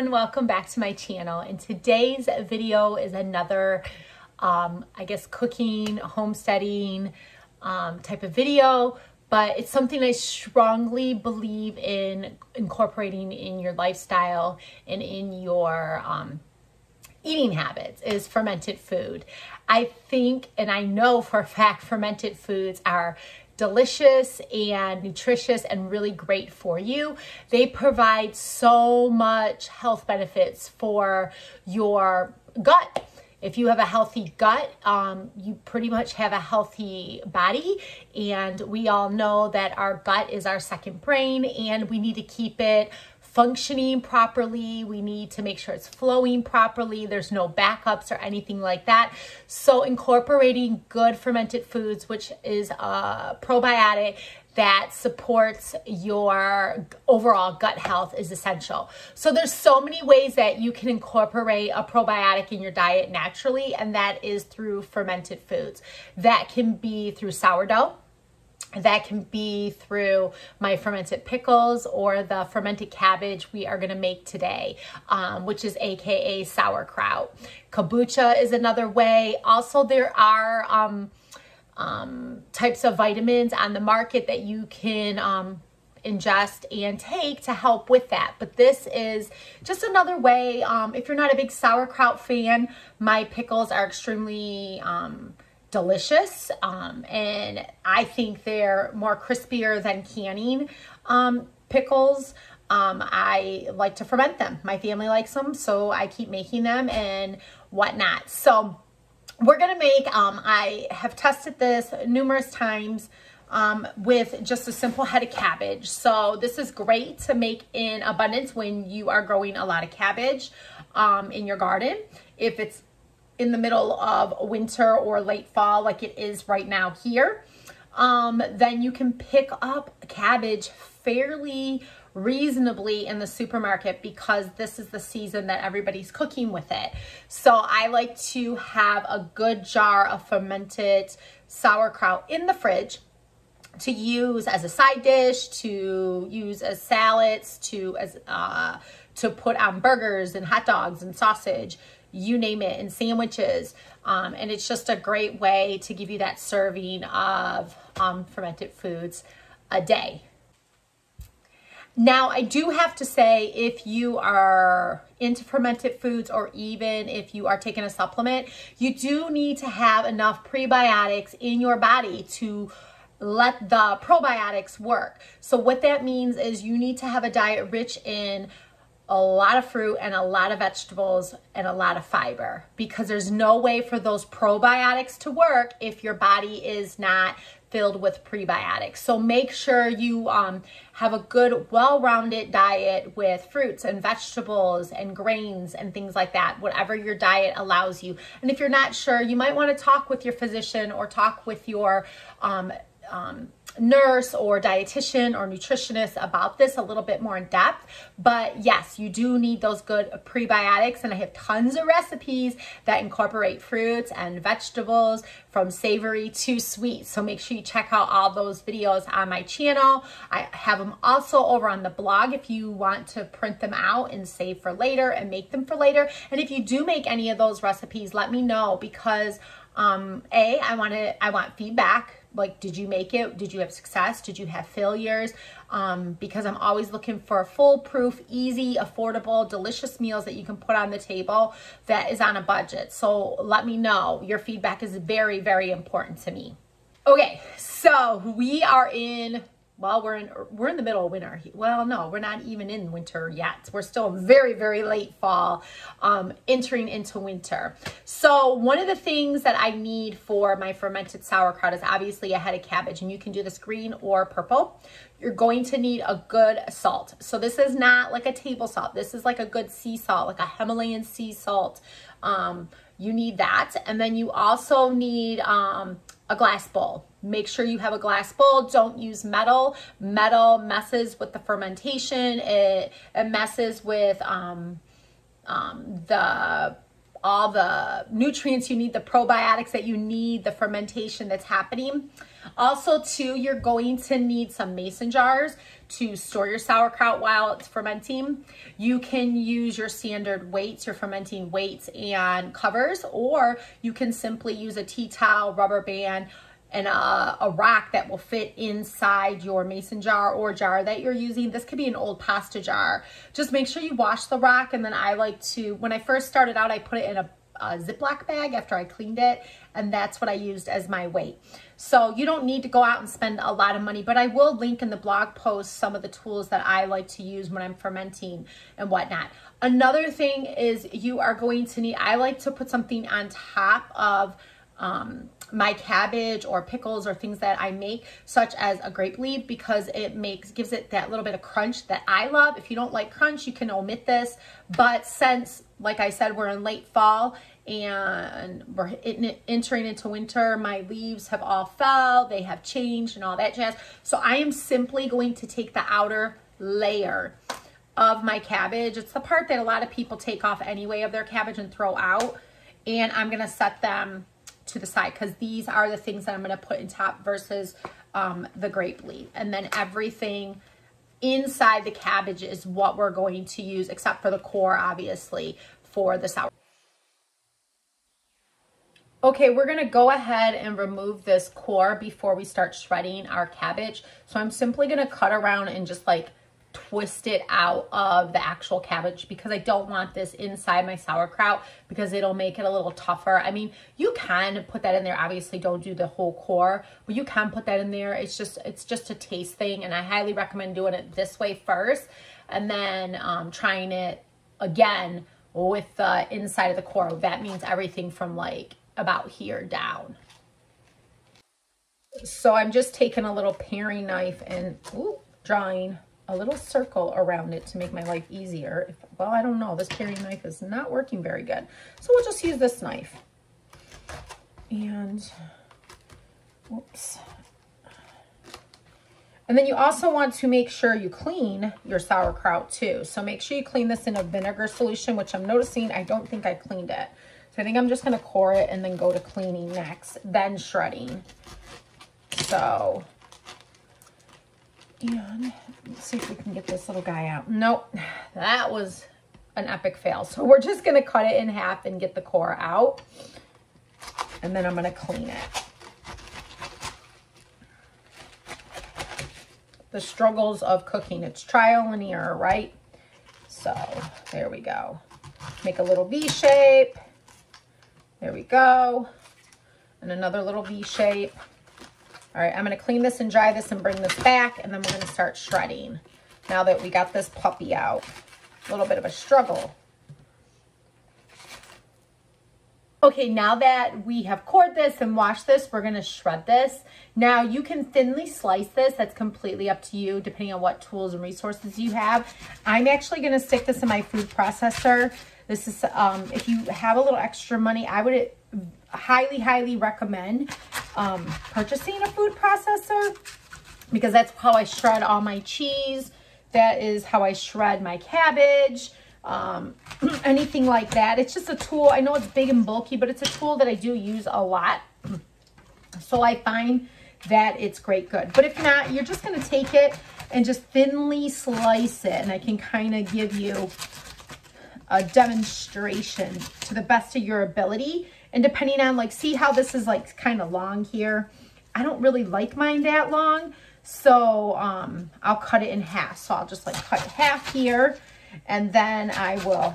everyone, welcome back to my channel. And today's video is another, I guess, cooking, homesteading type of video, but it's something I strongly believe in incorporating in your lifestyle and in your eating habits is fermented food. I think, and I know for a fact, fermented foods are delicious and nutritious and really great for you. They provide so much health benefits for your gut. If you have a healthy gut, you pretty much have a healthy body. And we all know that our gut is our second brain and we need to keep it functioning properly. We need to make sure it's flowing properly. There's no backups or anything like that. So incorporating good fermented foods, which is a probiotic that supports your overall gut health, is essential. So there's so many ways that you can incorporate a probiotic in your diet naturally, and that is through fermented foods. That can be through sourdough. That can be through my fermented pickles or the fermented cabbage we are going to make today, which is aka sauerkraut. Kombucha is another way. Also, there are types of vitamins on the market that you can ingest and take to help with that. But this is just another way. If you're not a big sauerkraut fan, my pickles are extremely delicious, and I think they're more crispier than canning pickles. I like to ferment them. My family likes them, so I keep making them and whatnot. So we're gonna make, I have tested this numerous times with just a simple head of cabbage. So this is great to make in abundance when you are growing a lot of cabbage in your garden. If it's in the middle of winter or late fall like it is right now here, then you can pick up cabbage fairly reasonably in the supermarket because this is the season that everybody's cooking with it. So I like to have a good jar of fermented sauerkraut in the fridge to use as a side dish, to use as salads, to put on burgers and hot dogs and sausage, you name it, and sandwiches. And it's just a great way to give you that serving of fermented foods a day. Now, I do have to say, if you are into fermented foods or even if you are taking a supplement, you do need to have enough prebiotics in your body to let the probiotics work. So what that means is you need to have a diet rich in a lot of fruit and a lot of vegetables and a lot of fiber, because there's no way for those probiotics to work if your body is not filled with prebiotics. So make sure you have a good, well-rounded diet with fruits and vegetables and grains and things like that, whatever your diet allows you. And if you're not sure, you might want to talk with your physician or talk with your nurse or dietitian or nutritionist about this a little bit more in depth. But yes, you do need those good prebiotics, and I have tons of recipes that incorporate fruits and vegetables from savory to sweet. So make sure you check out all those videos on my channel. I have them also over on the blog if you want to print them out and save for later and make them for later. And if you do make any of those recipes, let me know, because I want feedback. Like, did you make it? Did you have success? Did you have failures? Because I'm always looking for foolproof, easy, affordable, delicious meals that you can put on the table that is on a budget. So let me know. Your feedback is very, very important to me. Okay, so we are in, well, we're in the middle of winter. Well, no, we're not even in winter yet. We're still very, very late fall, entering into winter. So one of the things that I need for my fermented sauerkraut is obviously a head of cabbage, and you can do this green or purple. You're going to need a good salt. So this is not like a table salt. This is like a good sea salt, like a Himalayan sea salt. You need that. And then you also need a glass bowl. Make sure you have a glass bowl. Don't use metal. Metal messes with the fermentation. It messes with the all the nutrients you need, the probiotics that you need, the fermentation that's happening. Also too, you're going to need some mason jars to store your sauerkraut while it's fermenting. You can use your standard weights, your fermenting weights and covers, or you can simply use a tea towel, rubber band, and a rock that will fit inside your mason jar or jar that you're using. This could be an old pasta jar. Just make sure you wash the rock, and then I like to, when I first started out, I put it in a Ziploc bag after I cleaned it, and that's what I used as my weight. So you don't need to go out and spend a lot of money, but I will link in the blog post some of the tools that I like to use when I'm fermenting and whatnot. Another thing is you are going to need, I like to put something on top of my cabbage or pickles or things that I make, such as a grape leaf, because it gives it that little bit of crunch that I love. If you don't like crunch, you can omit this, but since, like I said, we're in late fall and we're entering into winter, my leaves have all fell, they have changed and all that jazz. So I am simply going to take the outer layer of my cabbage. It's the part that a lot of people take off anyway of their cabbage and throw out, and I'm gonna set them to the side because these are the things that I'm going to put in top versus the grape leaf. And then everything inside the cabbage is what we're going to use, except for the core, obviously, for the sauerkraut. Okay, we're going to go ahead and remove this core before we start shredding our cabbage. So I'm simply going to cut around and just like twist it out of the actual cabbage, because I don't want this inside my sauerkraut because it'll make it a little tougher. I mean, you can put that in there. Obviously, don't do the whole core, but you can put that in there. It's just a taste thing, and I highly recommend doing it this way first and then trying it again with the inside of the core. That means everything from like about here down. So I'm just taking a little paring knife and drawing a little circle around it to make my life easier. Well, I don't know, this paring knife is not working very good. So we'll just use this knife. And, whoops. And then you also want to make sure you clean your sauerkraut too. So make sure you clean this in a vinegar solution, which I'm noticing I don't think I cleaned it. So I think I'm just gonna core it and then go to cleaning next, then shredding. So, and let's see if we can get this little guy out. Nope, that was an epic fail. So we're just gonna cut it in half and get the core out. And then I'm gonna clean it. The struggles of cooking, it's trial and error, right? So there we go. Make a little V shape. There we go. And another little V shape. All right, I'm gonna clean this and dry this and bring this back, and then we're gonna start shredding. Now that we got this puppy out, a little bit of a struggle. Okay, now that we have cored this and washed this, we're gonna shred this. Now you can thinly slice this, that's completely up to you depending on what tools and resources you have. I'm actually gonna stick this in my food processor. This is, if you have a little extra money, I would highly recommend purchasing a food processor, because that's how I shred all my cheese. That is how I shred my cabbage, anything like that. It's just a tool. I know it's big and bulky, but it's a tool that I do use a lot. So I find that it's great good. But if not, you're just going to take it and just thinly slice it. And I can kind of give you a demonstration to the best of your ability. And depending on, like, see how this is like kind of long here. I don't really like mine that long. So I'll cut it in half. So I'll just like cut half here, and then I will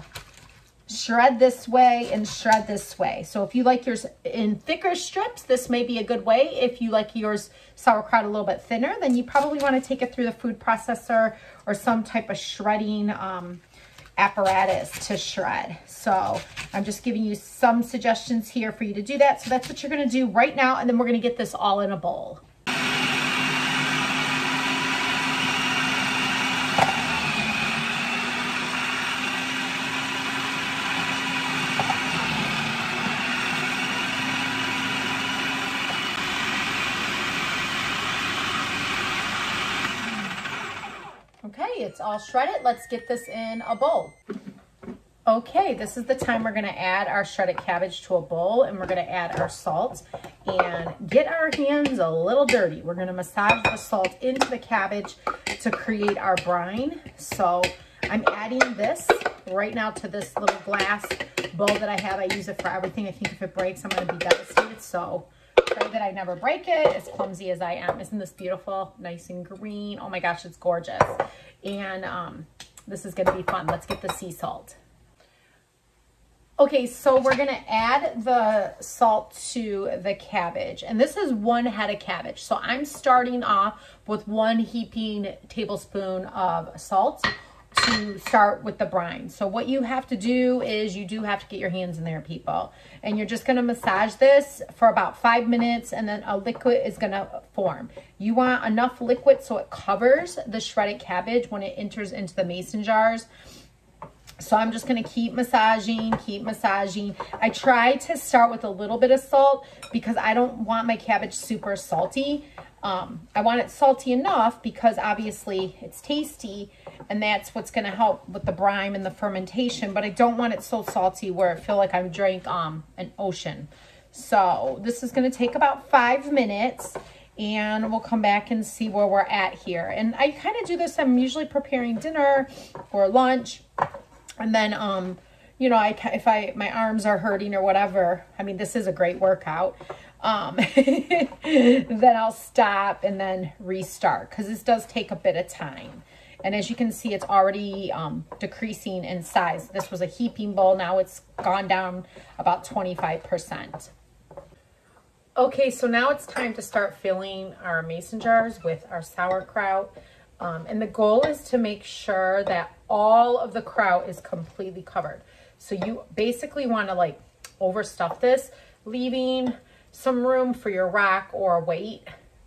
shred this way and shred this way. So if you like yours in thicker strips, this may be a good way. If you like yours sauerkraut a little bit thinner, then you probably want to take it through the food processor or some type of shredding apparatus to shred. So I'm just giving you some suggestions here for you to do that. So that's what you're going to do right now, and then we're going to get this all in a bowl. Okay, it's all shredded. Let's get this in a bowl. Okay, this is the time we're going to add our shredded cabbage to a bowl, and we're going to add our salt and get our hands a little dirty. We're going to massage the salt into the cabbage to create our brine. So I'm adding this right now to this little glass bowl that I have. I use it for everything. I think if it breaks, I'm going to be devastated. So pray that I never break it, as clumsy as I am. Isn't this beautiful? Nice and green. Oh my gosh, it's gorgeous. And this is going to be fun. Let's get the sea salt. Okay, so we're going to add the salt to the cabbage, and this is one head of cabbage. So I'm starting off with 1 heaping tablespoon of salt to start with the brine. So what you have to do is you do have to get your hands in there, people, and you're just going to massage this for about 5 minutes, and then a liquid is going to form. You want enough liquid so it covers the shredded cabbage when it enters into the mason jars. So I'm just going to keep massaging, I try to start with a little bit of salt because I don't want my cabbage super salty. I want it salty enough because obviously it's tasty, and that's what's going to help with the brine and the fermentation, but I don't want it so salty where I feel like I've drank an ocean. So this is going to take about 5 minutes, and we'll come back and see where we're at here. And I kind of do this, I'm usually preparing dinner or lunch. And then, you know, if my arms are hurting or whatever, I mean, this is a great workout. Then I'll stop and then restart, because this does take a bit of time. And as you can see, it's already decreasing in size. This was a heaping bowl. Now it's gone down about 25%. Okay, so now it's time to start filling our mason jars with our sauerkraut. And the goal is to make sure that all of the kraut is completely covered. So you basically want to like overstuff this, leaving some room for your rack or weight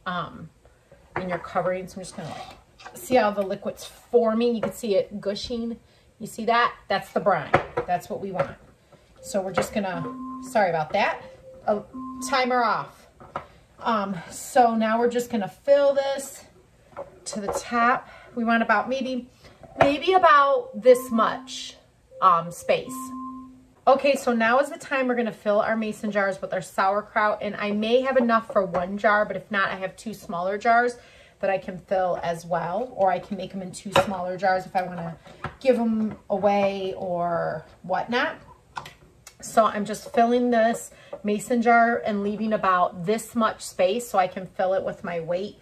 in your covering. So I'm just going to like, see how the liquid's forming. You can see it gushing. You see that? That's the brine. That's what we want. So we're just going to, sorry about that, timer off. So now we're just going to fill this to the top. We want about maybe about this much space. Okay, so now is the time we're going to fill our mason jars with our sauerkraut, and I may have enough for 1 jar, but if not, I have 2 smaller jars that I can fill as well, or I can make them in 2 smaller jars if I want to give them away or whatnot. So I'm just filling this mason jar and leaving about this much space so I can fill it with my weight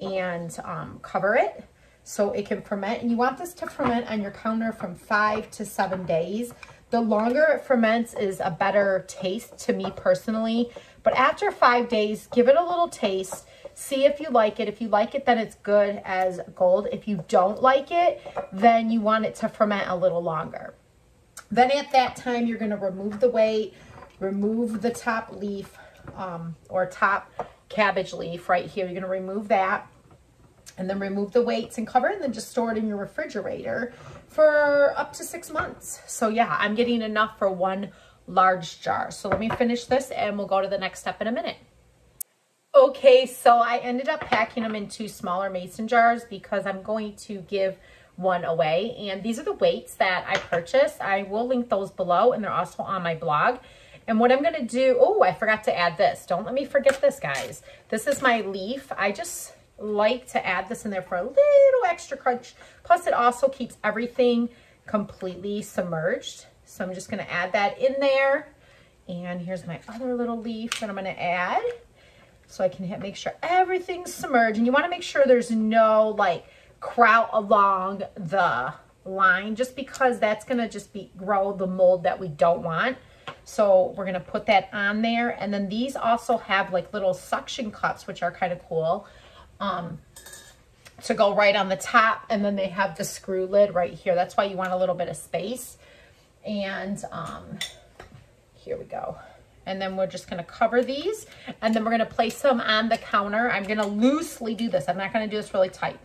and cover it so it can ferment. And you want this to ferment on your counter from 5 to 7 days. The longer it ferments is a better taste to me personally, but after 5 days, give it a little taste, see if you like it. If you like it, then it's good as gold. If you don't like it, then you want it to ferment a little longer. Then at that time, you're going to remove the weight, remove the top leaf or top cabbage leaf right here. You're going to remove that, and then remove the weights and cover it, and then just store it in your refrigerator for up to 6 months. So yeah, I'm getting enough for 1 large jar. So let me finish this and we'll go to the next step in a minute. Okay, so I ended up packing them in 2 smaller mason jars because I'm going to give 1 away. And these are the weights that I purchased. I will link those below, and they're also on my blog. And what I'm going to do, oh, I forgot to add this. Don't let me forget this, guys. This is my leaf. I just like to add this in there for a little extra crunch. Plus, it also keeps everything completely submerged. So I'm just going to add that in there. And here's my other little leaf that I'm going to add so I can make sure everything's submerged. And you want to make sure there's no, like, kraut along the line, just because that's going to just grow the mold that we don't want. So we're going to put that on there. And then these also have like little suction cups, which are kind of cool, to go right on the top. And then they have the screw lid right here. That's why you want a little bit of space. And here we go. And then we're just going to cover these, and then we're going to place them on the counter. I'm going to loosely do this. I'm not going to do this really tight.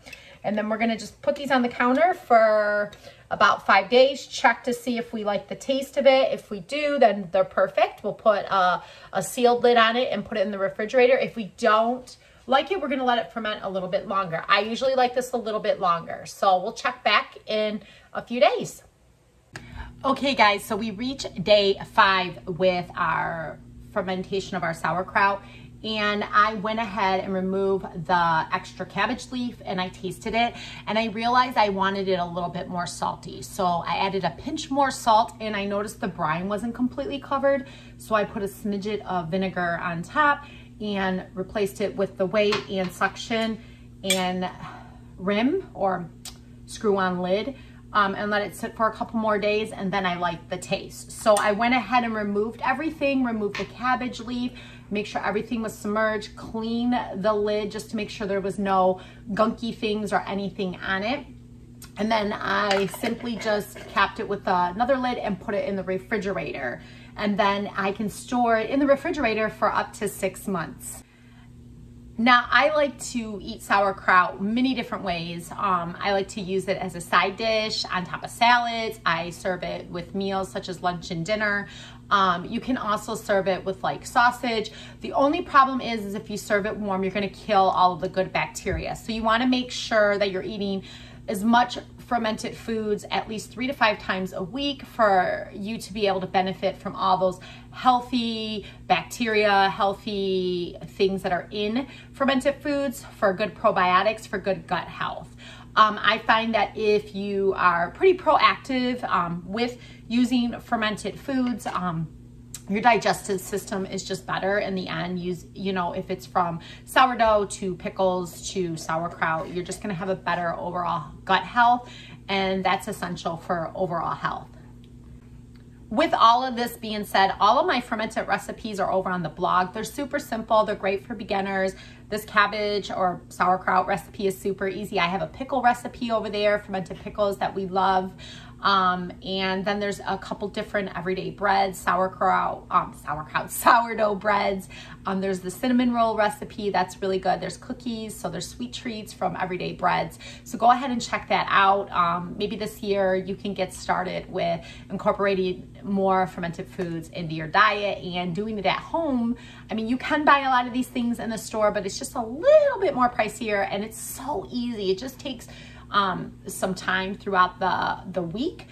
And then we're going to just put these on the counter for about 5 days. Check to see if we like the taste of it. If we do, then they're perfect. We'll put a sealed lid on it and put it in the refrigerator. If we don't like it, we're going to let it ferment a little bit longer. I usually like this a little bit longer. So we'll check back in a few days. Okay guys, so we reach day 5 with our fermentation of our sauerkraut, and I went ahead and removed the extra cabbage leaf and I tasted it, and I realized I wanted it a little bit more salty. So I added a pinch more salt, and I noticed the brine wasn't completely covered, so I put a smidget of vinegar on top and replaced it with the weight and suction and rim or screw on lid. And let it sit for a couple more days, and then I liked the taste. So I went ahead and removed everything, removed the cabbage leaf, make sure everything was submerged, clean the lid just to make sure there was no gunky things or anything on it. And then I simply just capped it with another lid and put it in the refrigerator. And then I can store it in the refrigerator for up to 6 months. Now, I like to eat sauerkraut many different ways. I like to use it as a side dish on top of salads. I serve it with meals such as lunch and dinner. You can also serve it with like sausage. The only problem is if you serve it warm, you're gonna kill all of the good bacteria. So you wanna make sure that you're eating as much fermented foods at least 3 to 5 times a week for you to be able to benefit from all those healthy bacteria, healthy things that are in fermented foods, for good probiotics, for good gut health. I find that if you are pretty proactive with using fermented foods, your digestive system is just better in the end. If it's from sourdough to pickles to sauerkraut, you're just gonna have a better overall gut health, and that's essential for overall health. With all of this being said, all of my fermented recipes are over on the blog. They're super simple, they're great for beginners. This cabbage or sauerkraut recipe is super easy. I have a pickle recipe over there, fermented pickles that we love. And then there's a couple different everyday breads, sourdough breads. There's the cinnamon roll recipe, that's really good. There's cookies, so there's sweet treats from everyday breads. So go ahead and check that out. Maybe this year you can get started with incorporating more fermented foods into your diet and doing it at home. I mean, you can buy a lot of these things in the store, but it's just a little bit more pricier, and it's so easy. It just takes some time throughout the week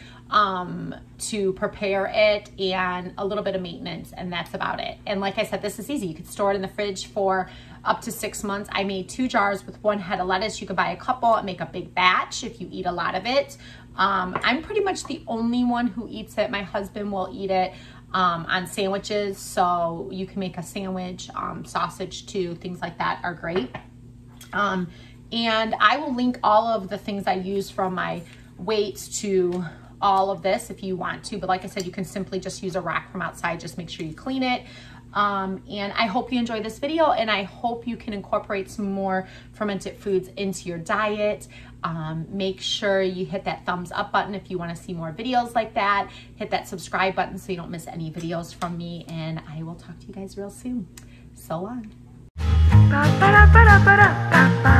to prepare it, and a little bit of maintenance, and that's about it. And like I said, this is easy. You could store it in the fridge for up to 6 months. I made 2 jars with 1 head of lettuce. You could buy a couple and make a big batch if you eat a lot of it. I'm pretty much the only one who eats it. My husband will eat it on sandwiches, so you can make a sandwich, sausage too, things like that are great. And I will link all of the things I use from my weights to all of this if you want to. But like I said, you can simply just use a rack from outside. Just make sure you clean it. And I hope you enjoy this video, and I hope you can incorporate some more fermented foods into your diet. Make sure you hit that thumbs up button if you want to see more videos like that. Hit that subscribe button so you don't miss any videos from me. And I will talk to you guys real soon. So long.